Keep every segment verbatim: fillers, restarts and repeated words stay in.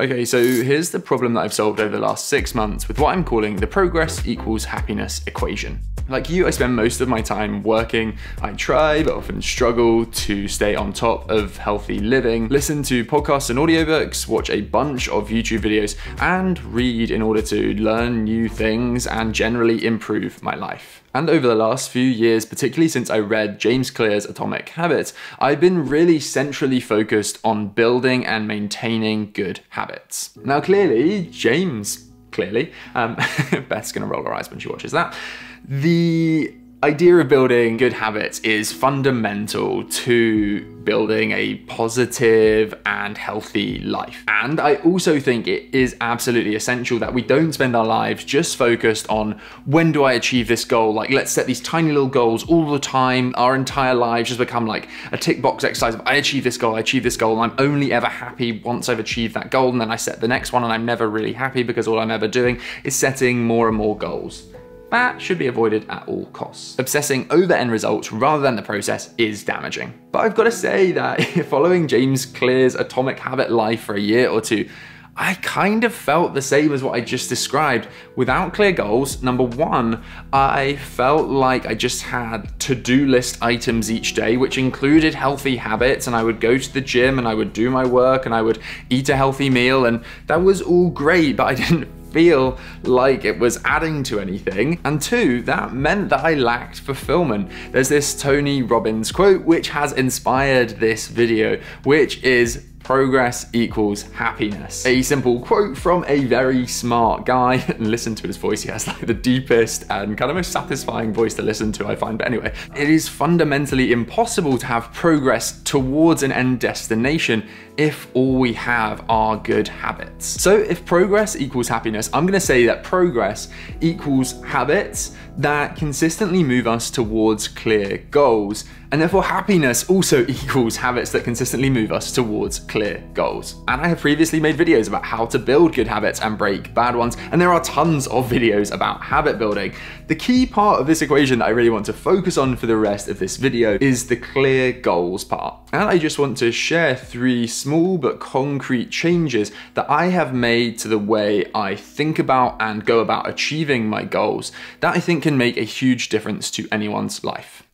Okay, so here's the problem that I've solved over the last six months with what I'm calling the progress equals happiness equation. Like you, I spend most of my time working. I try, but often struggle to stay on top of healthy living, listen to podcasts and audiobooks, watch a bunch of YouTube videos, and read in order to learn new things and generally improve my life. And over the last few years, particularly since I read James Clear's Atomic Habits, I've been really centrally focused on building and maintaining good habits. Now clearly, James, clearly, um, Beth's gonna roll her eyes when she watches that, the idea of building good habits is fundamental to building a positive and healthy life. And I also think it is absolutely essential that we don't spend our lives just focused on when do I achieve this goal? Like, let's set these tiny little goals all the time. Our entire lives just become like a tick box exercise of I achieve this goal, I achieve this goal, and I'm only ever happy once I've achieved that goal, and then I set the next one and I'm never really happy because all I'm ever doing is setting more and more goals. That should be avoided at all costs. Obsessing over end results rather than the process is damaging. But I've got to say that following James Clear's Atomic Habit life for a year or two, I kind of felt the same as what I just described. Without clear goals, number one, I felt like I just had to-do list items each day, which included healthy habits, and I would go to the gym and I would do my work and I would eat a healthy meal, and that was all great, but I didn't feel like it was adding to anything. And two, that meant that I lacked fulfillment. There's this Tony Robbins quote which has inspired this video, which is progress equals happiness. A simple quote from a very smart guy, and listen to his voice, he has like the deepest and kind of most satisfying voice to listen to, I find. But anyway, it is fundamentally impossible to have progress towards an end destination if all we have are good habits. So if progress equals happiness, I'm gonna say that progress equals habits that consistently move us towards clear goals. And therefore happiness also equals habits that consistently move us towards clear goals. And I have previously made videos about how to build good habits and break bad ones, and there are tons of videos about habit building. The key part of this equation that I really want to focus on for the rest of this video is the clear goals part. And I just want to share three small but concrete changes that I have made to the way I think about and go about achieving my goals that I think can make a huge difference to anyone's life.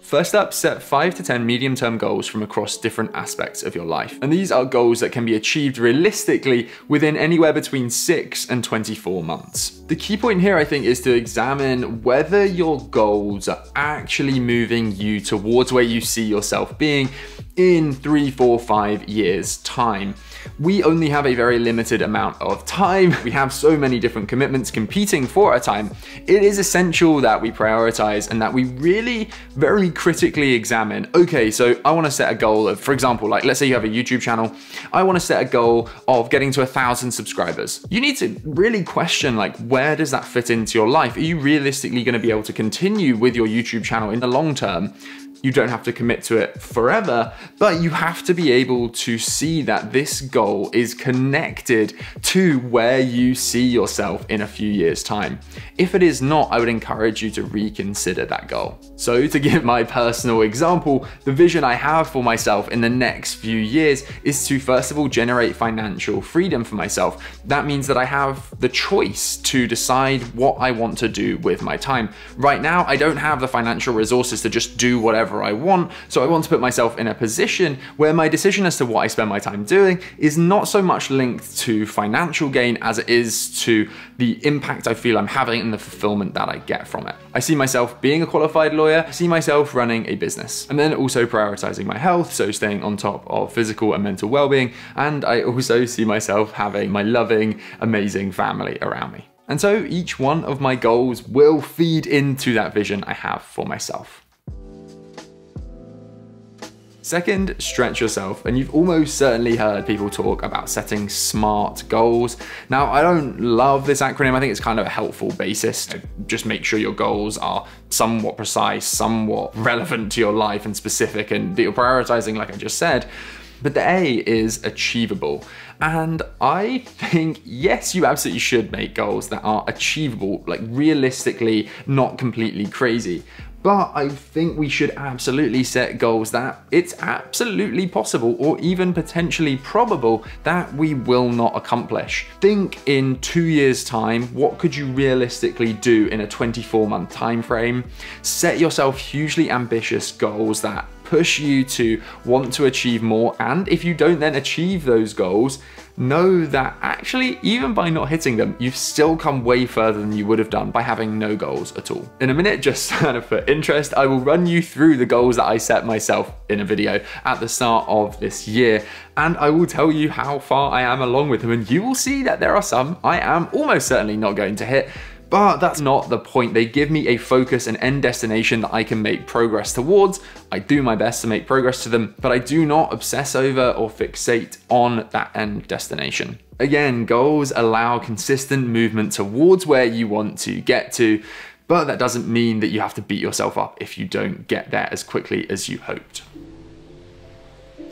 First up, set five to ten medium-term goals from across different aspects of your life. And these are goals that can be achieved realistically within anywhere between six and twenty-four months. The key point here, I think, is to examine whether your goals are actually moving you towards where you see yourself being in three, four, five years' time. We only have a very limited amount of time. We have so many different commitments competing for our time. It is essential that we prioritize and that we really very critically examine, okay, so I want to set a goal of, for example, like let's say you have a YouTube channel. I want to set a goal of getting to a thousand subscribers. You need to really question, like, where does that fit into your life? Are you realistically going to be able to continue with your YouTube channel in the long term? You don't have to commit to it forever, but you have to be able to see that this goal is connected to where you see yourself in a few years' time. If it is not, I would encourage you to reconsider that goal. So to give my personal example, the vision I have for myself in the next few years is to first of all generate financial freedom for myself. That means that I have the choice to decide what I want to do with my time. Right now, I don't have the financial resources to just do whatever I want, so I want to put myself in a position where my decision as to what I spend my time doing is not so much linked to financial gain as it is to the impact I feel I'm having and the fulfillment that I get from it. I see myself being a qualified lawyer, I see myself running a business, and then also prioritizing my health, so staying on top of physical and mental well-being, and I also see myself having my loving, amazing family around me. And so each one of my goals will feed into that vision I have for myself. Second, stretch yourself. And you've almost certainly heard people talk about setting SMART goals. Now, I don't love this acronym. I think it's kind of a helpful basis to just make sure your goals are somewhat precise, somewhat relevant to your life and specific, and that you're prioritizing, like I just said. But the A is achievable. And I think, yes, you absolutely should make goals that are achievable, like realistically, not completely crazy. But I think we should absolutely set goals that it's absolutely possible or even potentially probable that we will not accomplish. Think in two years' time, what could you realistically do in a twenty-four month time frame? Set yourself hugely ambitious goals that push you to want to achieve more, and if you don't then achieve those goals, know that actually even by not hitting them, you've still come way further than you would have done by having no goals at all. In a minute, just kind of for interest, I will run you through the goals that I set myself in a video at the start of this year, and I will tell you how far I am along with them, and you will see that there are some I am almost certainly not going to hit. But that's not the point. They give me a focus and end destination that I can make progress towards. I do my best to make progress to them, but I do not obsess over or fixate on that end destination. Again, goals allow consistent movement towards where you want to get to, but that doesn't mean that you have to beat yourself up if you don't get there as quickly as you hoped.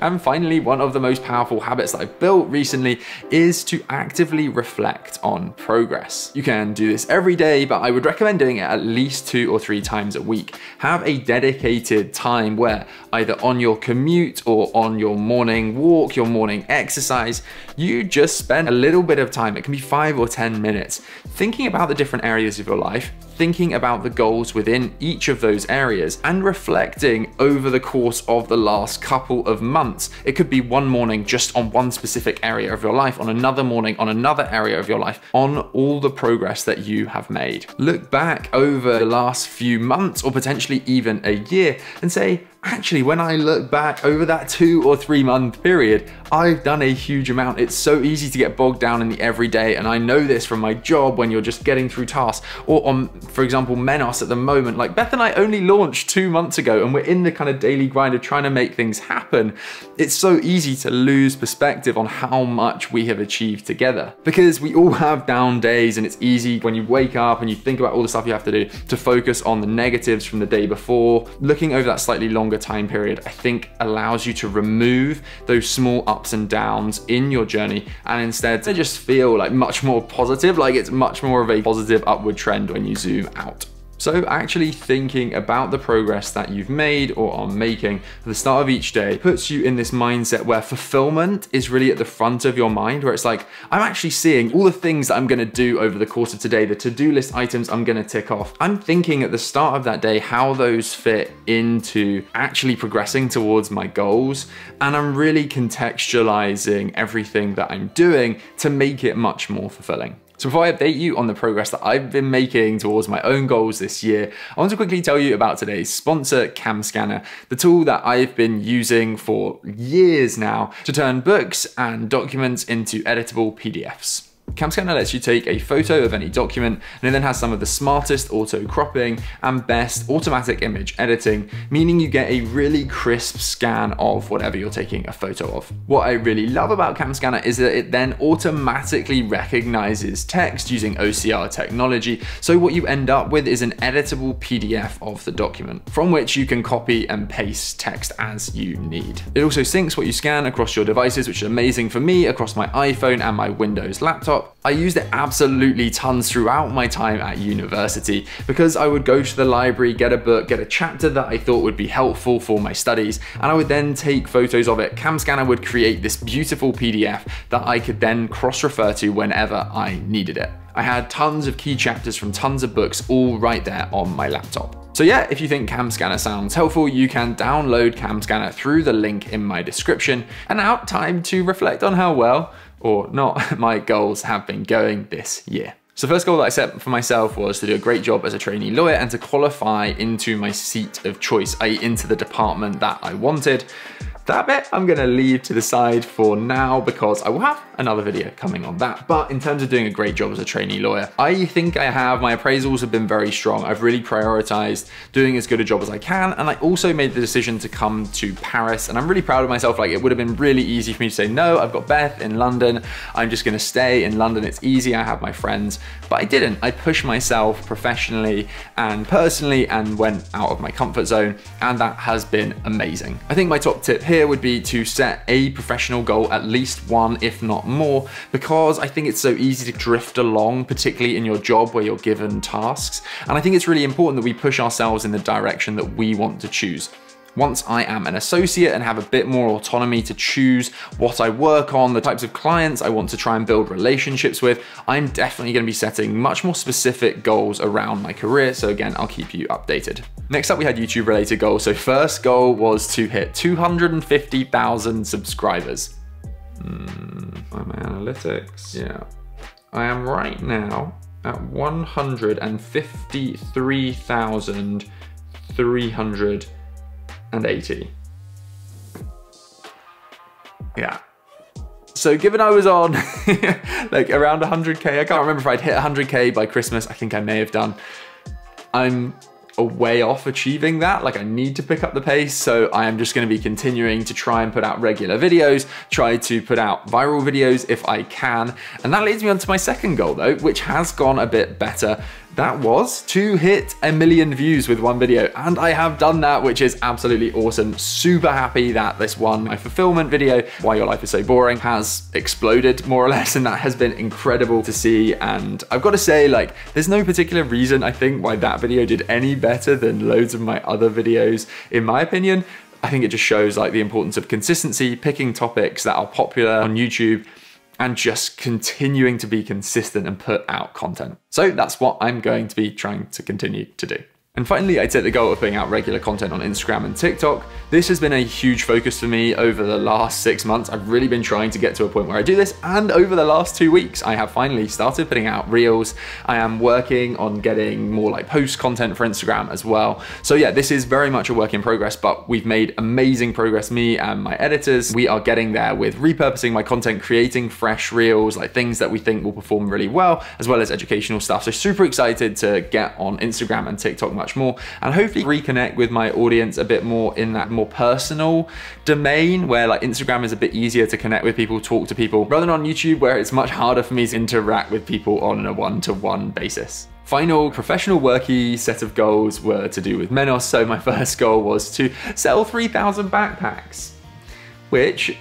And finally, one of the most powerful habits that I've built recently is to actively reflect on progress. You can do this every day, but I would recommend doing it at least two or three times a week. Have a dedicated time where either on your commute or on your morning walk, your morning exercise, you just spend a little bit of time, it can be five or ten minutes, thinking about the different areas of your life, thinking about the goals within each of those areas and reflecting over the course of the last couple of months. It could be one morning just on one specific area of your life, on another morning on another area of your life, on all the progress that you have made. Look back over the last few months or potentially even a year and say, actually, when I look back over that two or three month period, I've done a huge amount. It's so easy to get bogged down in the everyday, and I know this from my job when you're just getting through tasks, or on, for example, Menos at the moment. Like Beth and I only launched two months ago and we're in the kind of daily grind of trying to make things happen. It's so easy to lose perspective on how much we have achieved together, because we all have down days, and it's easy when you wake up and you think about all the stuff you have to do to focus on the negatives from the day before. Looking over that slightly longer time period, I think, allows you to remove those small ups and downs in your journey, and instead to just feel like much more positive, like it's much more of a positive upward trend when you zoom out. So actually thinking about the progress that you've made or are making at the start of each day puts you in this mindset where fulfillment is really at the front of your mind, where it's like, I'm actually seeing all the things that I'm gonna do over the course of today, the to-do list items I'm gonna tick off. I'm thinking at the start of that day how those fit into actually progressing towards my goals, and I'm really contextualizing everything that I'm doing to make it much more fulfilling. So before I update you on the progress that I've been making towards my own goals this year, I want to quickly tell you about today's sponsor, CamScanner, the tool that I've been using for years now to turn books and documents into editable P D Fs. CamScanner lets you take a photo of any document, and it then has some of the smartest auto-cropping and best automatic image editing, meaning you get a really crisp scan of whatever you're taking a photo of. What I really love about CamScanner is that it then automatically recognizes text using O C R technology, so what you end up with is an editable P D F of the document, from which you can copy and paste text as you need. It also syncs what you scan across your devices, which is amazing for me, across my iPhone and my Windows laptop. I used it absolutely tons throughout my time at university, because I would go to the library, get a book, get a chapter that I thought would be helpful for my studies, and I would then take photos of it. CamScanner would create this beautiful P D F that I could then cross-refer to whenever I needed it. I had tons of key chapters from tons of books all right there on my laptop. So yeah, if you think CamScanner sounds helpful, you can download CamScanner through the link in my description. And now, time to reflect on how well or not my goals have been going this year. So the first goal that I set for myself was to do a great job as a trainee lawyer and to qualify into my seat of choice, that is into the department that I wanted. That bit I'm gonna leave to the side for now, because I will have another video coming on that. But in terms of doing a great job as a trainee lawyer, I think I have, my appraisals have been very strong. I've really prioritized doing as good a job as I can. And I also made the decision to come to Paris, and I'm really proud of myself. Like, it would have been really easy for me to say, no, I've got Beth in London, I'm just gonna stay in London, it's easy, I have my friends, but I didn't. I pushed myself professionally and personally and went out of my comfort zone, and that has been amazing. I think my top tip here here would be to set a professional goal, at least one, if not more, because I think it's so easy to drift along, particularly in your job where you're given tasks. And I think it's really important that we push ourselves in the direction that we want to choose. Once I am an associate and have a bit more autonomy to choose what I work on, the types of clients I want to try and build relationships with, I'm definitely going to be setting much more specific goals around my career. So again, I'll keep you updated. Next up, we had YouTube related goals. So first goal was to hit two hundred fifty thousand subscribers. Mm, I'm analytics. Yeah, I am right now at one hundred fifty-three thousand three hundred and eighty. Yeah. So given I was on like around one hundred K, I can't remember if I'd hit one hundred K by Christmas. I think I may have done. I'm a way off achieving that. Like I need to pick up the pace. So I am just going to be continuing to try and put out regular videos, try to put out viral videos if I can. And that leads me on to my second goal though, which has gone a bit better. That was to hit a million views with one video. And I have done that, which is absolutely awesome. Super happy that this one, my fulfillment video, Why Your Life Is So Boring, has exploded more or less. And that has been incredible to see. And I've got to say, like, there's no particular reason I think why that video did any better than loads of my other videos, in my opinion. I think it just shows like the importance of consistency, picking topics that are popular on YouTube, and just continuing to be consistent and put out content. So that's what I'm going to be trying to continue to do. And finally, I set the goal of putting out regular content on Instagram and TikTok. This has been a huge focus for me over the last six months. I've really been trying to get to a point where I do this. And over the last two weeks, I have finally started putting out reels. I am working on getting more like post content for Instagram as well. So yeah, this is very much a work in progress, but we've made amazing progress, me and my editors. We are getting there with repurposing my content, creating fresh reels, like things that we think will perform really well, as well as educational stuff. So super excited to get on Instagram and TikTok much more and hopefully reconnect with my audience a bit more in that more personal domain where like Instagram is a bit easier to connect with people, talk to people, rather than on YouTube where it's much harder for me to interact with people on a one-to-one basis. Final professional worky set of goals were to do with Menos. So my first goal was to sell three thousand backpacks, which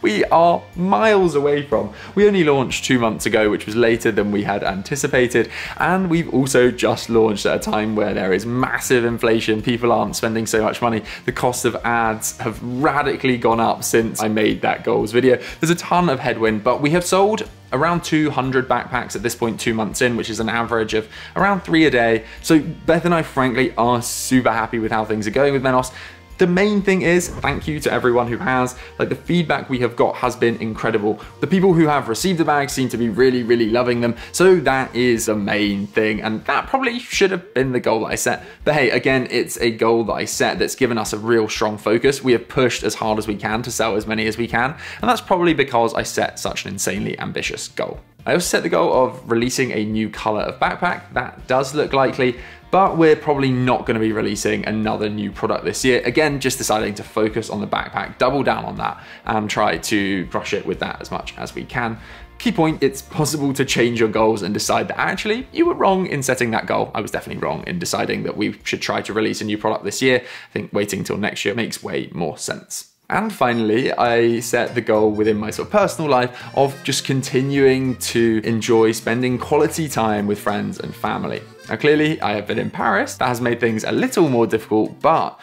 we are miles away from. We only launched two months ago, which was later than we had anticipated. And we've also just launched at a time where there is massive inflation. People aren't spending so much money. The cost of ads have radically gone up since I made that goals video. There's a ton of headwind, but we have sold around two hundred backpacks at this point, two months in, which is an average of around three a day. So Beth and I, frankly, are super happy with how things are going with Menos. The main thing is, thank you to everyone who has. Like the feedback we have got has been incredible. The people who have received the bags seem to be really, really loving them. So that is the main thing. And that probably should have been the goal that I set. But hey, again, it's a goal that I set that's given us a real strong focus. We have pushed as hard as we can to sell as many as we can. And that's probably because I set such an insanely ambitious goal. I also set the goal of releasing a new color of backpack. That does look likely, but we're probably not going to be releasing another new product this year. Again, just deciding to focus on the backpack, double down on that, and try to crush it with that as much as we can. Key point, it's possible to change your goals and decide that actually you were wrong in setting that goal. I was definitely wrong in deciding that we should try to release a new product this year. I think waiting till next year makes way more sense. And finally, I set the goal within my sort of personal life of just continuing to enjoy spending quality time with friends and family. Now, clearly I have been in Paris. That has made things a little more difficult, but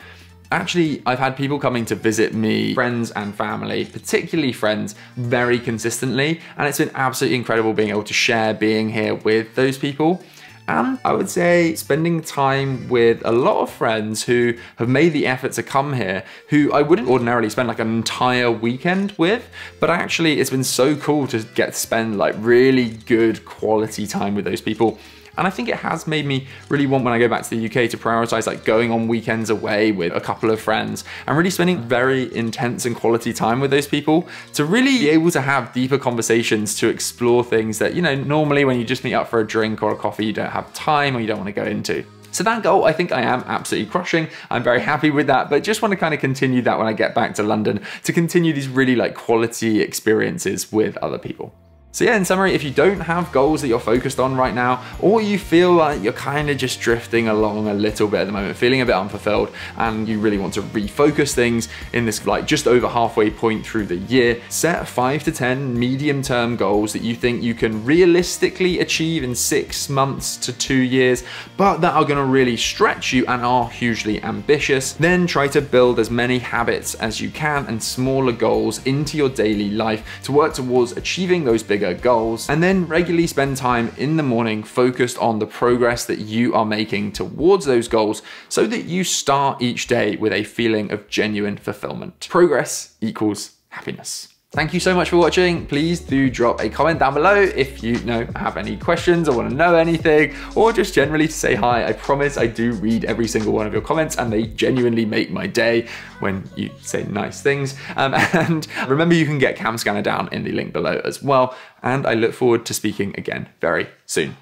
actually I've had people coming to visit me, friends and family, particularly friends, very consistently. And it's been absolutely incredible being able to share being here with those people. And I would say spending time with a lot of friends who have made the effort to come here, who I wouldn't ordinarily spend like an entire weekend with, but actually it's been so cool to get to spend like really good quality time with those people. And I think it has made me really want, when I go back to the U K, to prioritize like going on weekends away with a couple of friends and really spending very intense and quality time with those people to really be able to have deeper conversations, to explore things that, you know, normally when you just meet up for a drink or a coffee, you don't have time or you don't want to go into. So that goal, I think I am absolutely crushing. I'm very happy with that, but just want to kind of continue that when I get back to London, to continue these really like quality experiences with other people. So yeah, in summary, if you don't have goals that you're focused on right now, or you feel like you're kind of just drifting along a little bit at the moment, feeling a bit unfulfilled, and you really want to refocus things in this like just over halfway point through the year, set five to ten medium-term goals that you think you can realistically achieve in six months to two years, but that are gonna really stretch you and are hugely ambitious. Then try to build as many habits as you can and smaller goals into your daily life to work towards achieving those bigger goals, and then regularly spend time in the morning focused on the progress that you are making towards those goals so that you start each day with a feeling of genuine fulfillment. Progress equals happiness. Thank you so much for watching. Please do drop a comment down below if you know have any questions or want to know anything, or just generally to say hi. I promise I do read every single one of your comments and they genuinely make my day when you say nice things. Um, and remember, you can get CamScanner down in the link below as well. And I look forward to speaking again very soon.